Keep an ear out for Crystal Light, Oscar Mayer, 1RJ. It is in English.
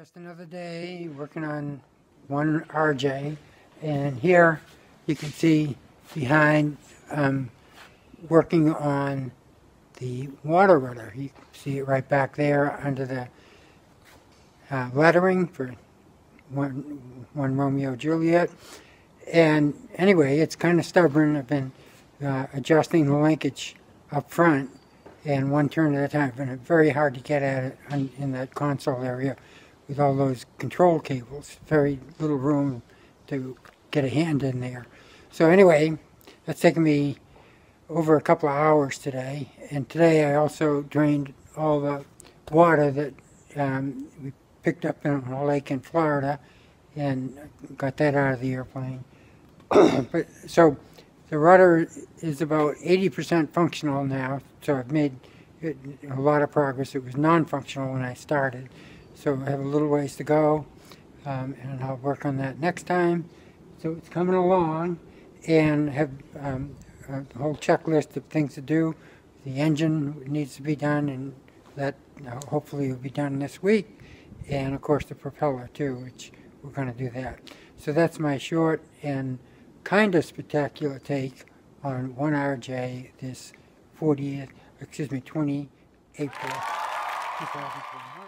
Just another day working on 1RJ, and here you can see behind working on the water rudder. You can see it right back there under the lettering for one Romeo Juliet. And anyway, it's kind of stubborn. I've been adjusting the linkage up front and one turn at a time. And it's very hard to get at it in that console area with all those control cables, very little room to get a hand in there. So anyway, that's taken me over a couple of hours today, and today I also drained all the water that we picked up in a lake in Florida and got that out of the airplane. But so the rudder is about 80% functional now, so I've made a lot of progress. It was non-functional when I started. So I have a little ways to go, and I'll work on that next time. So it's coming along, and I have a whole checklist of things to do. The engine needs to be done, and that hopefully will be done this week. And of course the propeller too, which we're going to do that. So that's my short and kind of spectacular take on 1RJ this 20th April 2020.